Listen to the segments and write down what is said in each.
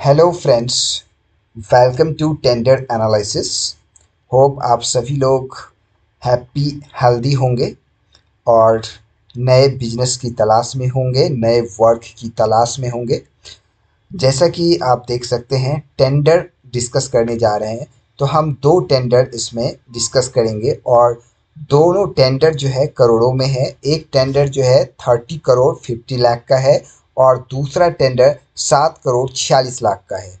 Hello friends, welcome to tender analysis. Hope आप सभी लोग हैप्पी हेल्दी होंगे और नए बिजनेस की तलाश में होंगे, नए वर्क की तलाश में होंगे। जैसा कि आप देख सकते हैं टेंडर डिस्कस करने जा रहे हैं, तो हम दो टेंडर इसमें डिस्कस करेंगे और दोनों टेंडर जो है करोड़ों में है। एक टेंडर जो है 30 करोड़ 50 लाख का है और दूसरा टेंडर 7 करोड़ 46 लाख का है।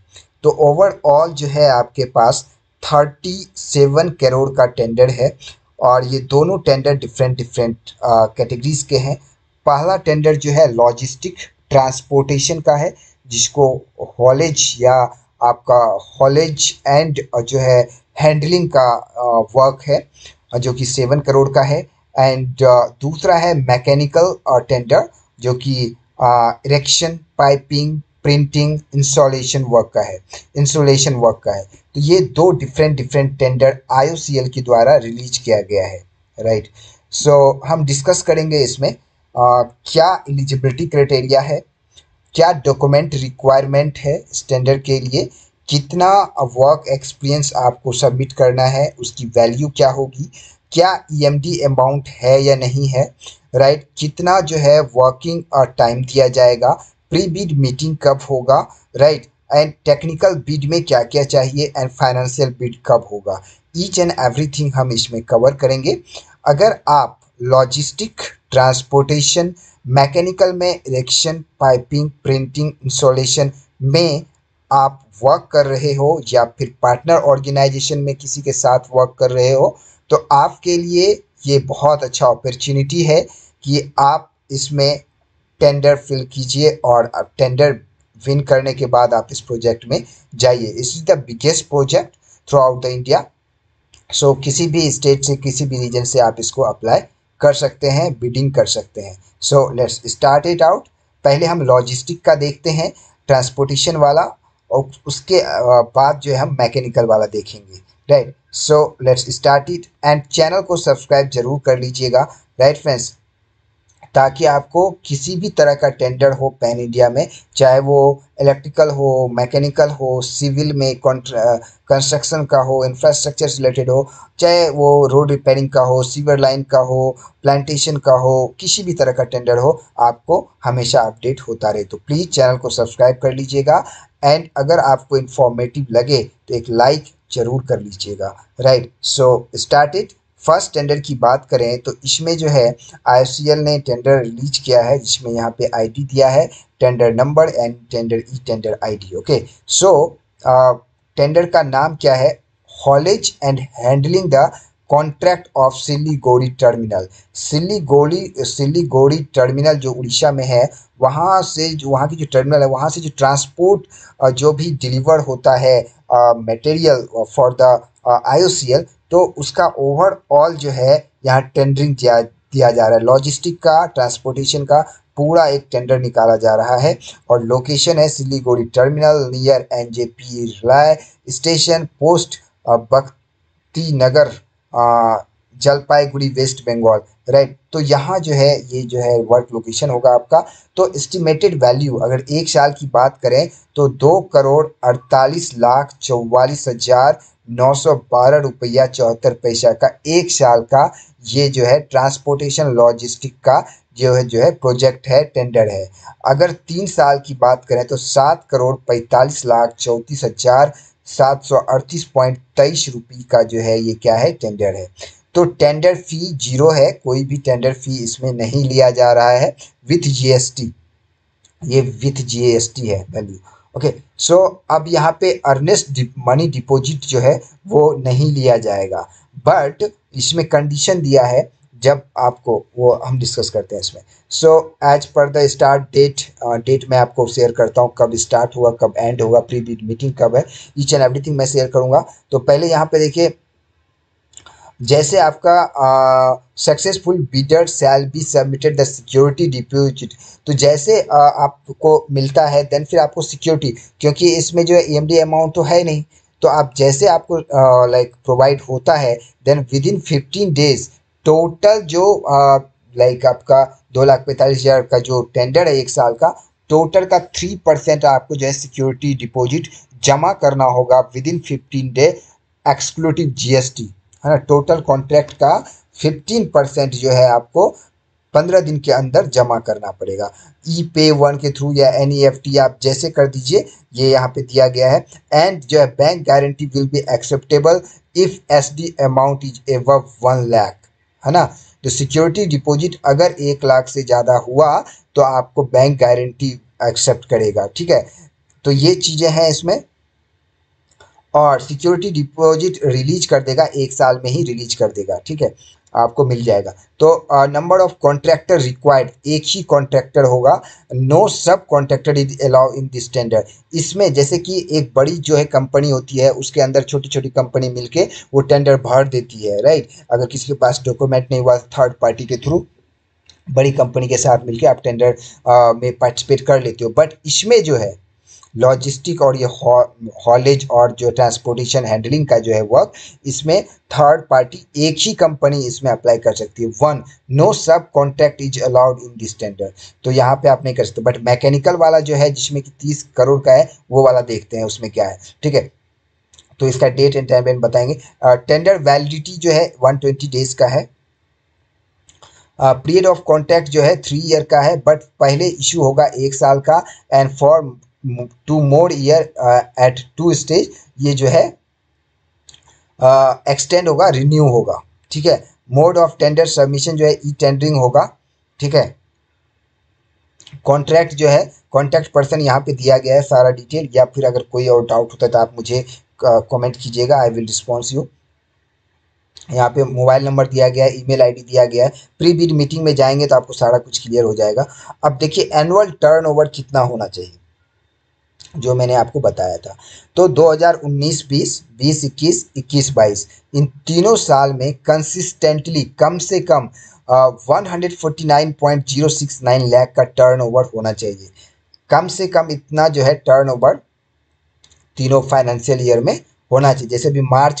तो ओवरऑल जो है आपके पास 37 करोड़ का टेंडर है और ये दोनों टेंडर डिफरेंट कैटेगरीज के हैं। पहला टेंडर जो है लॉजिस्टिक ट्रांसपोर्टेशन का है, जिसको हॉलेज या आपका हॉलेज एंड जो है हैंडलिंग का वर्क है, जो कि 7 करोड़ का है। एंड दूसरा है मैकेनिकल टेंडर, जो कि erection, piping, printing, installation work का है, इंसुलेशन वर्क का है। तो ये दो डिफरेंट टेंडर IOCL के द्वारा रिलीज किया गया है, राइट। सो हम डिस्कस करेंगे इसमें क्या एलिजिबिलिटी क्राइटेरिया है, क्या डॉक्यूमेंट रिक्वायरमेंट है इस टेंडर के लिए, कितना वर्क एक्सपीरियंस आपको सबमिट करना है, उसकी वैल्यू क्या होगी, क्या EMD अमाउंट है या नहीं है, राइट कितना जो है वर्किंग टाइम दिया जाएगा, प्री बीड मीटिंग कब होगा, राइट एंड टेक्निकल बीड में क्या क्या चाहिए एंड फाइनेंशियल बीड कब होगा। ईच एंड एवरीथिंग हम इसमें कवर करेंगे। अगर आप लॉजिस्टिक ट्रांसपोर्टेशन, मैकेनिकल में इरेक्शन, पाइपिंग, प्रिंटिंग, इंस्टॉलेशन में आप वर्क कर रहे हो या फिर पार्टनर ऑर्गेनाइजेशन में किसी के साथ वर्क कर रहे हो, तो आपके लिए ये बहुत अच्छा अपॉर्चुनिटी है कि आप इसमें टेंडर फिल कीजिए और आप टेंडर विन करने के बाद आप इस प्रोजेक्ट में जाइए। इस is the biggest project throughout the India. So किसी भी स्टेट से, किसी भी रीजन से आप इसको अप्लाई कर सकते हैं, बिडिंग कर सकते हैं। So let's start it out. पहले हम लॉजिस्टिक का देखते हैं, ट्रांसपोर्टेशन वाला, और उसके बाद जो है हम मैकेनिकल वाला देखेंगे, right. So let's start it and channel को सब्सक्राइब जरूर कर लीजिएगा, राइट फ्रेंड्स, ताकि आपको किसी भी तरह का टेंडर हो पैन इंडिया में, चाहे वो इलेक्ट्रिकल हो, मैकेनिकल हो, सिविल में कंस्ट्रक्शन का हो, इंफ्रास्ट्रक्चर रिलेटेड हो, चाहे वो रोड रिपेयरिंग का हो, सीवर लाइन का हो, प्लांटेशन का हो, किसी भी तरह का टेंडर हो, आपको हमेशा अपडेट होता रहे। तो प्लीज़ चैनल को सब्सक्राइब कर लीजिएगा एंड अगर आपको इन्फॉर्मेटिव लगे तो एक लाइक जरूर कर लीजिएगा, right. So start it. First tender की बात करें तो इसमें जो है IOCL ने टेंडर रिलीज किया है, जिसमें यहाँ पे ID दिया है, tender number and tender ID। Okay, so tender का नाम क्या है? Haulage and handling the contract of Siliguri terminal. Siliguri terminal जो उड़ीसा में है, वहाँ से जो वहाँ की जो टर्मिनल है, वहाँ से जो ट्रांसपोर्ट जो भी डिलीवर होता है मटेरियल फॉर द IOCL, तो उसका ओवरऑल जो है यहाँ टेंडरिंग दिया जा रहा है। लॉजिस्टिक का, ट्रांसपोर्टेशन का पूरा एक टेंडर निकाला जा रहा है और लोकेशन है सिलीगुड़ी टर्मिनल नियर NJP रॉय station, post बख्ती Nagar, Jalpaiguri, West Bengal, right. तो यहाँ जो है ये जो है वर्क लोकेशन होगा आपका। तो एस्टिमेटेड वैल्यू अगर 1 साल की बात करें तो 2,48,44,912.74 रुपया का 1 साल का ये जो है ट्रांसपोर्टेशन लॉजिस्टिक का जो है प्रोजेक्ट है, टेंडर है। अगर 3 साल की बात करें तो 7,45,34,738.23 रुपये का जो है ये क्या है, टेंडर है। तो टेंडर फी 0 है, कोई भी टेंडर फी इसमें नहीं लिया जा रहा है, विथ GST, ये विथ GST है वैल्यू। ओके, सो अब यहाँ पे अर्नेस्ट मनी डिपॉजिट जो है वो नहीं लिया जाएगा, बट इसमें कंडीशन दिया है, जब आपको वो हम डिस्कस करते हैं इसमें। So as per the start date मैं आपको शेयर करता हूँ, कब स्टार्ट हुआ, कब एंड होगा, प्री बीड मीटिंग कब है, ईच एंड एवरीथिंग मैं शेयर करूँगा। तो पहले यहाँ पे देखिए, जैसे आपका successful bidder shall be submitted the security deposit, तो जैसे आपको मिलता है देन फिर आपको सिक्योरिटी, क्योंकि इसमें जो है EMD अमाउंट तो है नहीं, तो आप जैसे आपको लाइक प्रोवाइड होता है then within 15 days total जो आपका 2,45,000 का जो टेंडर है 1 साल का, टोटल का 3% आपको जो है सिक्योरिटी डिपॉजिट जमा करना होगा within 15 day exclusive GST, है ना। टोटल कॉन्ट्रैक्ट का 15% जो है आपको 15 दिन के अंदर जमा करना पड़ेगा ई पे वन के थ्रू या NEFT आप जैसे कर दीजिए, ये यहाँ पे दिया गया है। एंड जो है bank guarantee will be acceptable if SD amount is above 1 lakh, है ना। तो सिक्योरिटी डिपॉजिट अगर 1 लाख से ज़्यादा हुआ तो आपको बैंक गारंटी एक्सेप्ट करेगा, ठीक है। तो ये चीज़ें हैं इसमें, और सिक्योरिटी डिपॉजिट रिलीज कर देगा, 1 साल में ही रिलीज कर देगा, ठीक है, आपको मिल जाएगा। तो नंबर ऑफ कॉन्ट्रैक्टर रिक्वायर्ड, एक ही कॉन्ट्रैक्टर होगा, no sub contractor is allow in this tender. इसमें जैसे कि एक बड़ी जो है कंपनी होती है, उसके अंदर छोटी छोटी कंपनी मिलके वो टेंडर भर देती है, राइट। अगर किसी के पास डॉक्यूमेंट नहीं हुआ, थर्ड पार्टी के थ्रू बड़ी कंपनी के साथ मिलके आप टेंडर में पार्टिसिपेट कर लेते हो। बट इसमें जो है लॉजिस्टिक और ये हॉलेज और जो ट्रांसपोर्टेशन हैंडलिंग का जो है वर्क, इसमें थर्ड पार्टी एक ही कंपनी इसमें अप्लाई कर सकती है। 1 no sub contract is allowed in this tender, तो यहाँ पे आप नहीं कर सकते। बट मैकेनिकल वाला जो है जिसमें कि 30 करोड़ का है, वो वाला देखते हैं उसमें क्या है, ठीक है। तो इसका डेट एंड टाइम बताएंगे। टेंडर वैलिडिटी जो है 120 डेज का है। पीरियड ऑफ कॉन्ट्रैक्ट जो है 3 ईयर का है, बट पहले इशू होगा 1 साल का, and for 2 more year at 2 stage ये जो है एक्सटेंड होगा, रिन्यू होगा, ठीक है। मोड ऑफ टेंडर सबमिशन जो है ई टेंडरिंग होगा, ठीक है। कॉन्ट्रैक्ट जो है कॉन्ट्रैक्ट पर्सन यहाँ पे दिया गया है सारा डिटेल, या फिर अगर कोई और डाउट होता है तो आप मुझे कमेंट कीजिएगा, आई विल रिस्पॉन्स यू। यहाँ पे मोबाइल नंबर दिया गया है, ईमेल आईडी दिया गया है। प्री बीड मीटिंग में जाएंगे तो आपको सारा कुछ क्लियर हो जाएगा। अब देखिए एनुअल टर्नओवर कितना होना चाहिए, जो मैंने आपको बताया था। तो 2019-20, 20-21, 21-22 इन तीनों साल में कंसिस्टेंटली कम से कम 149.069 लाख का टर्नओवर होना चाहिए। कम से कम इतना जो है टर्नओवर तीनों फाइनेंशियल ईयर में होना चाहिए। जैसे भी मार्च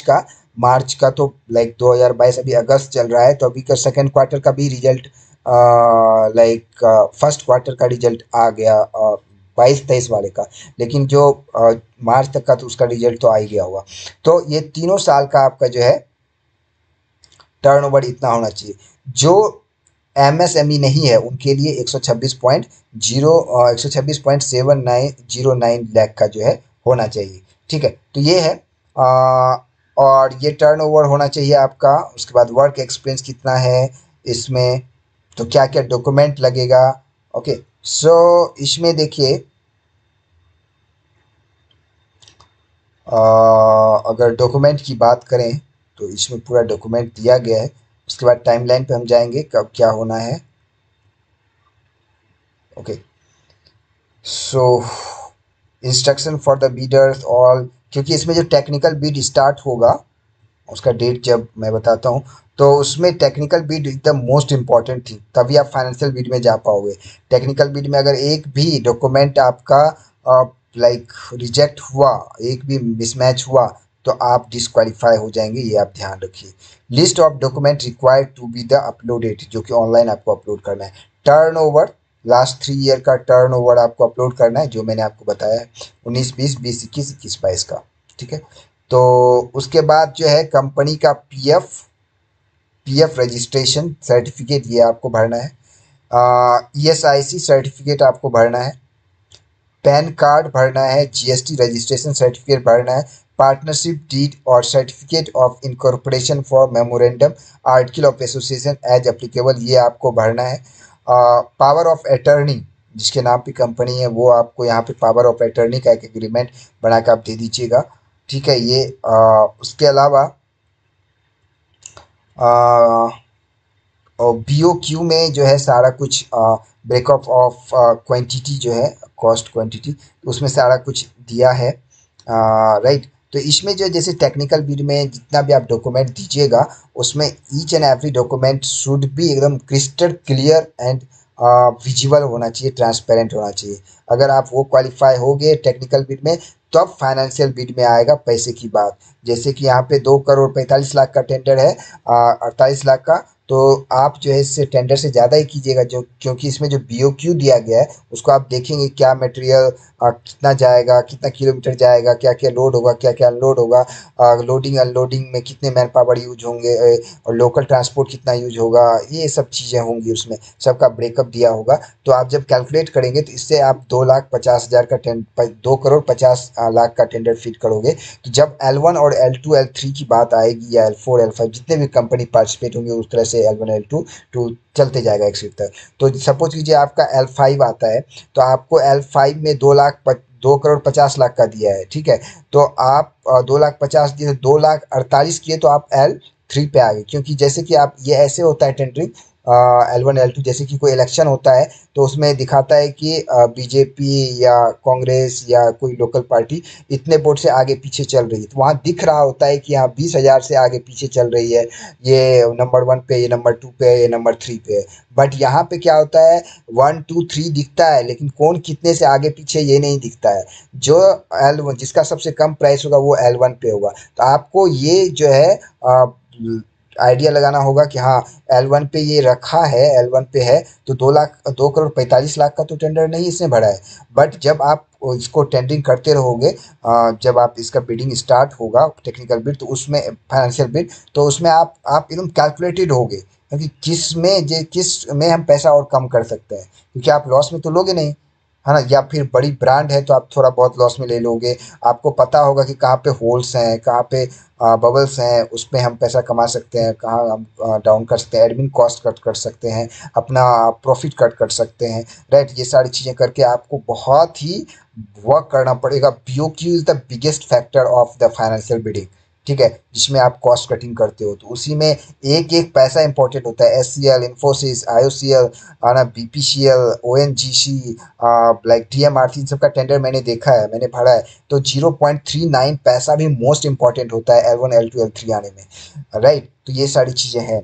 का तो लाइक 2022, अभी अगस्त चल रहा है, तो अभी का सेकेंड क्वार्टर का भी रिजल्ट लाइक फर्स्ट क्वार्टर का रिजल्ट आ गया 22-23 वाले का, लेकिन जो मार्च तक का तो उसका रिजल्ट तो आ ही गया हुआ। तो ये तीनों साल का आपका जो है टर्नओवर इतना होना चाहिए। जो MSME नहीं है उनके लिए 126.79 लाख का जो है होना चाहिए, ठीक है। तो ये है और ये टर्नओवर होना चाहिए आपका। उसके बाद वर्क एक्सपीरियंस कितना है इसमें, तो क्या क्या डॉक्यूमेंट लगेगा, ओके। सो इसमें देखिए अगर डॉक्यूमेंट की बात करें तो इसमें पूरा डॉक्यूमेंट दिया गया है। उसके बाद टाइमलाइन पे हम जाएंगे कब क्या होना है, okay. So instruction for the bidders all, क्योंकि इसमें जो टेक्निकल बीड स्टार्ट होगा उसका डेट जब मैं बताता हूँ, तो उसमें technical bid is the most important thing, तभी आप फाइनेंशियल बीड में जा पाओगे। टेक्निकल बीड में अगर एक भी डॉक्यूमेंट आपका लाइक रिजेक्ट हुआ, एक भी मिसमैच हुआ, तो आप डिस्क्वालीफाई हो जाएंगे, ये आप ध्यान रखिए। List of document required to be the uploaded, जो कि ऑनलाइन आपको अपलोड करना है। टर्नओवर, लास्ट 3 ईयर का टर्नओवर आपको अपलोड करना है, जो मैंने आपको बताया है 19-20, 20-21, 21-22 का, ठीक है। तो उसके बाद जो है कंपनी का पीएफ रजिस्ट्रेशन सर्टिफिकेट ये आपको भरना है। ESIC सर्टिफिकेट आपको भरना है। पैन कार्ड भरना है। GST रजिस्ट्रेशन सर्टिफिकेट भरना है। पार्टनरशिप डीड और certificate of incorporation for memorandum article of association as applicable ये आपको भरना है। पावर ऑफ अटर्नी, जिसके नाम पे कंपनी है, वो आपको यहाँ पे पावर ऑफ अटर्नी का एक एग्रीमेंट बना के आप दे दीजिएगा, ठीक है। ये उसके अलावा BOQ में जो है सारा कुछ ब्रेकअप ऑफ क्वांटिटी जो है कॉस्ट क्वांटिटी, उसमें सारा कुछ दिया है, राइट। तो इसमें जो जैसे टेक्निकल बीड में जितना भी आप डॉक्यूमेंट दीजिएगा उसमें each and every document should भी एकदम क्रिस्टल क्लियर एंड विजिबल होना चाहिए, ट्रांसपेरेंट होना चाहिए। अगर आप वो क्वालिफाई हो गए टेक्निकल बीड में तो अब फाइनेंशियल बीड में आएगा पैसे की बात। जैसे कि यहाँ पे 2.45 करोड़ का टेंडर है, 48 लाख का, तो आप जो है इससे टेंडर से ज़्यादा ही कीजिएगा, जो क्योंकि इसमें जो BOQ दिया गया है उसको आप देखेंगे क्या मटेरियल कितना जाएगा, कितना किलोमीटर जाएगा, क्या क्या लोड होगा, क्या क्या अनलोड होगा, लोडिंग अनलोडिंग में कितने मैन पावर यूज होंगे और लोकल ट्रांसपोर्ट कितना यूज होगा, ये सब चीज़ें होंगी, उसमें सबका ब्रेकअप दिया होगा। तो आप जब कैलकुलेट करेंगे तो इससे आप 2,50,000 का 2,50,00,000 का टेंडर फिट करोगे। तो जब L1 और L2 L3 की बात आएगी या L4 L5 जितने भी कंपनी पार्टिसिपेट होंगे उस तरह से L1 L2 टू चलते जाएगा एक सीट तक। तो सपोज कीजिए आपका L5 आता है तो आपको L5 में 2,50,00,000 का दिया है, ठीक है। तो आप 2,50,000 दिए, 2,48,000 किए तो आप L3 पे आ गए, क्योंकि जैसे कि आप ये ऐसे होता है टेंडरिंग L1 L2, जैसे कि कोई इलेक्शन होता है तो उसमें दिखाता है कि बीजेपी या कांग्रेस या कोई लोकल पार्टी इतने वोट से आगे पीछे चल रही है, तो वहाँ दिख रहा होता है कि यहाँ 20,000 से आगे पीछे चल रही है, ये नंबर 1 पे, ये नंबर 2 पे, ये नंबर 3 पे। बट यहाँ पे क्या होता है 1 2 3 दिखता है, लेकिन कौन कितने से आगे पीछे ये नहीं दिखता है। जो L1 जिसका सबसे कम प्राइस होगा वो L1 पे होगा। तो आपको ये जो है आइडिया लगाना होगा कि हाँ L1 पे ये रखा है, L1 पे है तो 2,45,00,000 का तो टेंडर नहीं इसने भरा है। बट जब आप इसको टेंडरिंग करते रहोगे, जब आप इसका बिडिंग स्टार्ट होगा टेक्निकल बिड तो उसमें फाइनेंशियल बिड तो उसमें आप एकदम कैलकुलेटेड होगे, क्योंकि किस में हम पैसा और कम कर सकते हैं, क्योंकि आप लॉस में तो लोगे नहीं, है ना। या फिर बड़ी ब्रांड है तो आप थोड़ा बहुत लॉस में ले लोगे, आपको पता होगा कि कहाँ पे होल्स हैं, कहाँ पे बबल्स हैं, उसमें हम पैसा कमा सकते हैं, कहाँ हम डाउन कर सकते हैं, एडमिन कॉस्ट कट कर सकते हैं, अपना प्रॉफिट कट कर सकते हैं, राइट। ये सारी चीज़ें करके आपको बहुत ही वर्क करना पड़ेगा। BOQ is the biggest factor of the financial bidding, ठीक है, जिसमें आप कॉस्ट कटिंग करते हो। तो उसी में एक एक पैसा इंपॉर्टेंट होता है। SCL, इन्फोसिस, IOCL, है ना, BPCL, ONGC, लाइक DMRC, इन सब का टेंडर मैंने देखा है, मैंने भरा है। तो 0.39 पैसा भी मोस्ट इंपॉर्टेंट होता है L1, L2, L3 आने में, राइट। तो ये सारी चीज़ें हैं।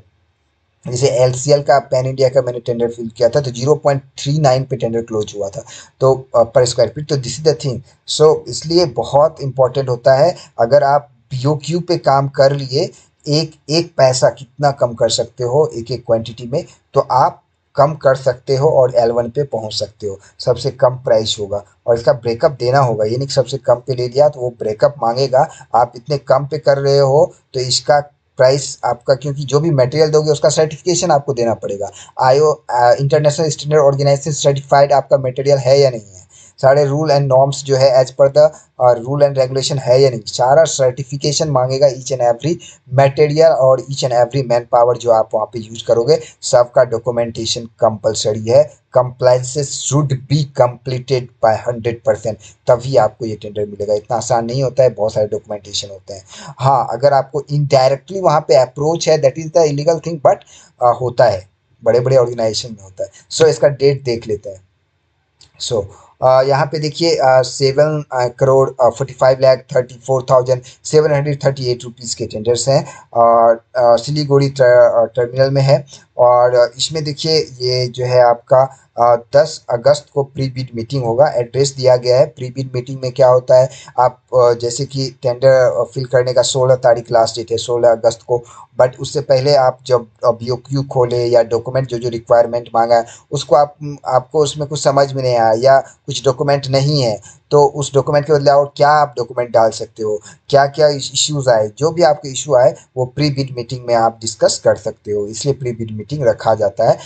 जैसे LCL का पैन इंडिया का मैंने टेंडर फिल किया था तो 0.39 पे टेंडर क्लोज हुआ था तो पर स्क्वायर फीट। तो this is the thing. So इसलिए बहुत इंपॉर्टेंट होता है, अगर आप BOQ पे काम कर लिए, एक एक पैसा कितना कम कर सकते हो एक एक क्वांटिटी में, तो आप कम कर सकते हो और L1 पे पहुंच सकते हो। सबसे कम प्राइस होगा और इसका ब्रेकअप देना होगा, ये नहीं सबसे कम पे ले लिया तो वो ब्रेकअप मांगेगा। आप इतने कम पे कर रहे हो तो इसका प्राइस आपका, क्योंकि जो भी मटेरियल दोगे उसका सर्टिफिकेशन आपको देना पड़ेगा। IO international standard organisation certified आपका मटेरियल है या नहीं है, सारे रूल एंड नॉर्म्स जो है as per the rule and regulation है या नहीं, सारा सर्टिफिकेशन मांगेगा ईच एंड एवरी मटेरियल और each and every man power जो आप वहाँ पे यूज करोगे, सबका डॉक्यूमेंटेशन कंपलसरी है। Compliances should be completed by 100%, तभी आपको ये टेंडर मिलेगा। इतना आसान नहीं होता है, बहुत सारे डॉक्यूमेंटेशन होते हैं। हाँ, अगर आपको इनडायरेक्टली वहाँ पे अप्रोच है that is the illegal thing, but होता है, बड़े बड़े ऑर्गेनाइजेशन में होता है। सो इसका डेट देख लेते हैं। सो यहाँ पे देखिए 7,45,34,738 रुपीज़ के टेंडर्स हैं और सिलीगुड़ी टर्मिनल में है। और इसमें देखिए ये जो है आपका 10 अगस्त को प्री बीड मीटिंग होगा, एड्रेस दिया गया है। प्री बीड मीटिंग में क्या होता है, आप जैसे कि टेंडर फिल करने का 16 तारीख लास्ट डेट है, 16 अगस्त को, बट उससे पहले आप जब BOQ खोले या डॉक्यूमेंट जो जो रिक्वायरमेंट मांगा है उसको आपको उसमें कुछ समझ में नहीं आया या कुछ डॉक्यूमेंट नहीं है, तो उस डॉक्यूमेंट के बदले और क्या आप डॉक्यूमेंट डाल सकते हो, क्या क्या इश्यूज़ आए, जो भी आपके इशू आए वो प्री बीड मीटिंग में आप डिस्कस कर सकते हो, इसलिए प्री बीड मीटिंग रखा जाता है।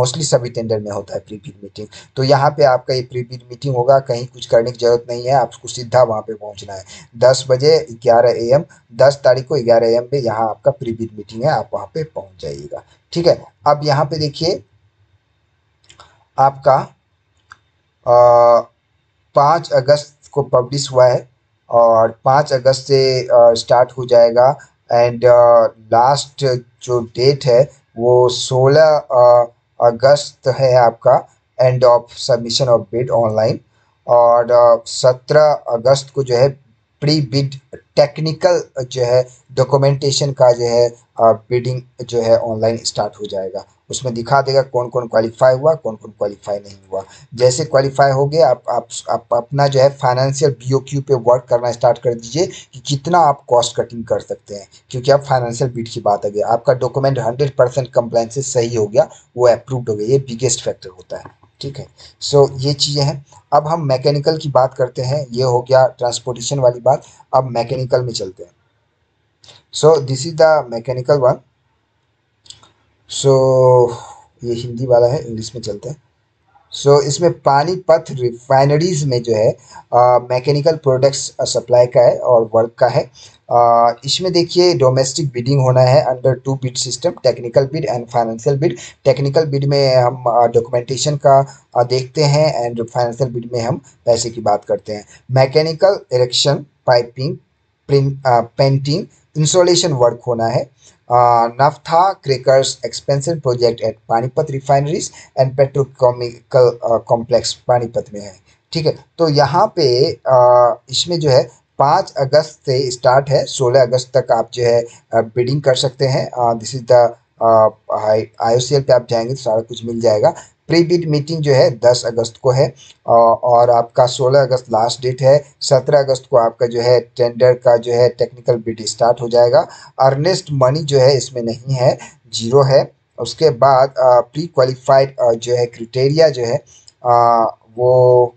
मोस्टली सभी टेंडर में होता है प्री बीड मीटिंग। तो यहाँ पे आपका ये प्री बीड मीटिंग होगा, कहीं कुछ करने की जरूरत नहीं है, आपको सीधा वहाँ पे पहुँचना है। 10 बजे 11 AM 10 तारीख को 11 AM पे यहाँ आपका प्री बीड मीटिंग है, आप वहाँ पे पहुँच जाइएगा, ठीक है। अब यहाँ पे देखिए आपका 5 अगस्त को पब्लिश हुआ है और 5 अगस्त से स्टार्ट हो जाएगा एंड लास्ट जो डेट है वो 16 अगस्त है आपका, end of submission of bid online. और 17 अगस्त को जो है प्री बिड टेक्निकल जो है डॉक्यूमेंटेशन का जो है बिडिंग जो है ऑनलाइन स्टार्ट हो जाएगा। उसमें दिखा देगा कौन कौन क्वालिफाई हुआ, कौन कौन क्वालिफाई नहीं हुआ। जैसे क्वालिफाई हो गए आप अपना जो है फाइनेंशियल BOQ पे वर्क करना स्टार्ट कर दीजिए कि कितना आप कॉस्ट कटिंग कर सकते हैं, क्योंकि आप फाइनेंशियल बिड की बात आ गई। आपका डॉक्यूमेंट 100% कंप्लायंस से सही हो गया, वो अप्रूव्ड हो गया, ये बिगेस्ट फैक्टर होता है। ठीक है, सो ये चीज़ें हैं। अब हम मैकेनिकल की बात करते हैं, ये हो गया ट्रांसपोर्टेशन वाली बात। अब मैकेनिकल में चलते हैं। So this is the mechanical one. सो ये हिंदी वाला है, इंग्लिश में चलते हैं। सो इसमें पानीपत रिफाइनरीज में जो है मैकेनिकल प्रोडक्ट्स सप्लाई का है और वर्क का है। इसमें देखिए डोमेस्टिक बिडिंग होना है under 2 bid system, technical bid and financial bid. Technical bid में हम डॉक्यूमेंटेशन का देखते हैं एंड फाइनेंशियल बिड में हम पैसे की बात करते हैं। Mechanical erection, piping, painting, insulation work होना है। Naphtha crackers expansion project at Panipat refineries and petrochemical complex Panipat में है। ठीक है, तो यहाँ पे इसमें जो है 5 अगस्त से स्टार्ट है, 16 अगस्त तक आप जो है बिडिंग कर सकते हैं। दिस इज द IOCL पे आप जाएंगे तो सारा कुछ मिल जाएगा। प्री बिड मीटिंग जो है 10 अगस्त को है और आपका 16 अगस्त लास्ट डेट है। 17 अगस्त को आपका जो है टेंडर का जो है टेक्निकल बिड स्टार्ट हो जाएगा। अर्नेस्ट मनी जो है इसमें नहीं है, 0 है। उसके बाद प्री क्वालिफाइड जो है क्रिटेरिया जो है वो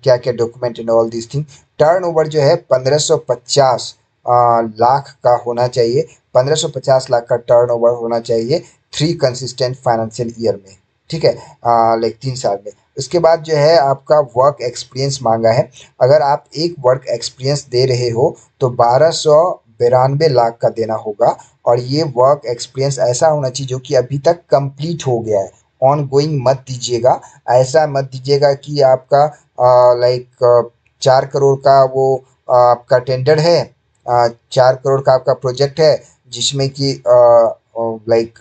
क्या क्या document and all this thing. Turnover जो है 1550 लाख का होना चाहिए, 1550 लाख का टर्नओवर होना चाहिए 3 कंसिस्टेंट फाइनेंशियल ईयर में। ठीक है, लाइक 3 साल में। उसके बाद जो है आपका वर्क एक्सपीरियंस मांगा है। अगर आप एक वर्क एक्सपीरियंस दे रहे हो तो 1292 लाख का देना होगा और ये वर्क एक्सपीरियंस ऐसा होना चाहिए जो कि अभी तक कंप्लीट हो गया है, ऑन गोइंग मत दीजिएगा। ऐसा मत दीजिएगा कि आपका लाइक 4 करोड़ का वो आपका टेंडर है, 4 करोड़ का आपका प्रोजेक्ट है, जिसमें कि लाइक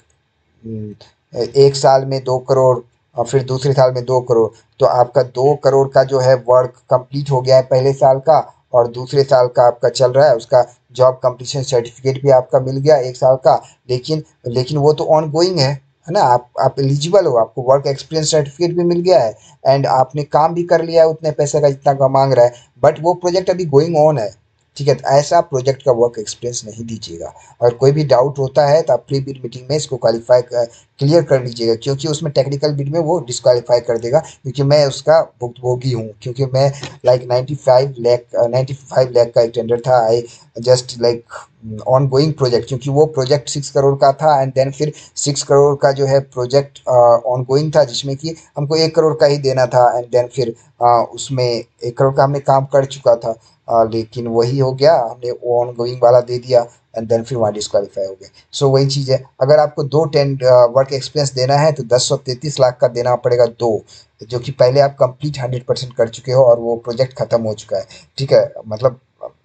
1 साल में 2 करोड़ और फिर दूसरे साल में 2 करोड़। तो आपका 2 करोड़ का जो है वर्क कंप्लीट हो गया है पहले साल का और दूसरे साल का आपका चल रहा है, उसका जॉब कंप्लीशन सर्टिफिकेट भी आपका मिल गया 1 साल का, लेकिन वो तो ऑन गोइंग है ना। आप एलिजिबल हो, आपको वर्क एक्सपीरियंस सर्टिफिकेट भी मिल गया है एंड आपने काम भी कर लिया है उतने पैसे का जितना का मांग रहा है, बट वो प्रोजेक्ट अभी गोइंग ऑन है। ठीक है, तो ऐसा प्रोजेक्ट का वर्क एक्सपीरियंस नहीं दीजिएगा। अगर कोई भी डाउट होता है तो आप प्री बिड मीटिंग में इसको क्वालिफाई क्लियर कर लीजिएगा, क्योंकि उसमें टेक्निकल बिड में वो डिस्क्वालीफाई कर देगा, क्योंकि मैं उसका भुक्तभोगी हूँ। क्योंकि मैं लाइक 95 लाख का एक टेंडर था, I just like on going project, क्योंकि वो प्रोजेक्ट 6 करोड़ का था एंड देन फिर 6 करोड़ का जो है प्रोजेक्ट ऑन गोइंग था, जिसमें कि हमको 1 करोड़ का ही देना था एंड देन फिर उसमें 1 करोड़ का हमने काम कर चुका था, लेकिन वही हो गया, हमने ऑन गोइंग वाला दे दिया एंड देन फिर वहाँ डिस्क्वालीफाई हो गए। सो वही चीज़ है। अगर आपको 2 वर्क एक्सपीरियंस देना है तो 1033 लाख का देना पड़ेगा 2, जो कि पहले आप कंप्लीट 100% कर चुके हो और वो प्रोजेक्ट खत्म हो चुका है। ठीक है, मतलब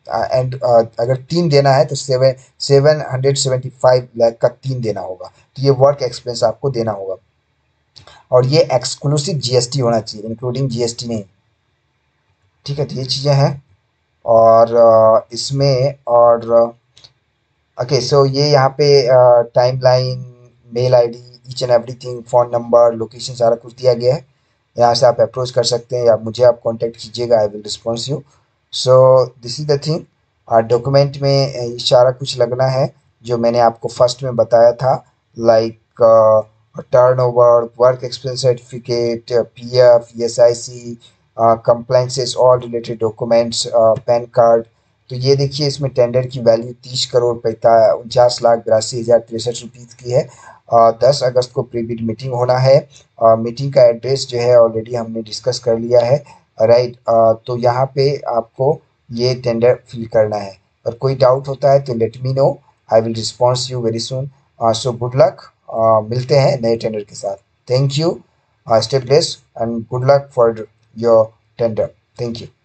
एंड अगर 3 देना है तो 775 लाख का 3 देना होगा। तो ये वर्क एक्सपीरियंस आपको देना होगा और ये एक्सक्लूसिव GST होना चाहिए, इंक्लूडिंग GST नहीं। ठीक है, तो ये चीज़ें हैं और इसमें और ओके। सो ये यहाँ पे timeline, mail ID, each and everything, phone number, location, सारा कुछ दिया गया है। यहाँ से आप अप्रोच कर सकते हैं या मुझे आप कांटेक्ट कीजिएगा, I will response you. So this is the thing. Document में सारा कुछ लगना है जो मैंने आपको फर्स्ट में बताया था, like turnover, work experience certificate, PF, ESIC, compliances, all related documents, pan card. तो ये देखिए इसमें टेंडर की वैल्यू 30,49,82,063 रुपीज़ की है। 10 अगस्त को प्री बिड मीटिंग होना है। मीटिंग का एड्रेस जो है ऑलरेडी हमने डिस्कस कर लिया है, राइट। तो यहाँ पे आपको ये टेंडर फिल करना है और कोई डाउट होता है तो let me know, I will response you very soon. So good luck, मिलते हैं नए टेंडर के साथ। Thank you, stay blessed and good luck for your tender. Thank you.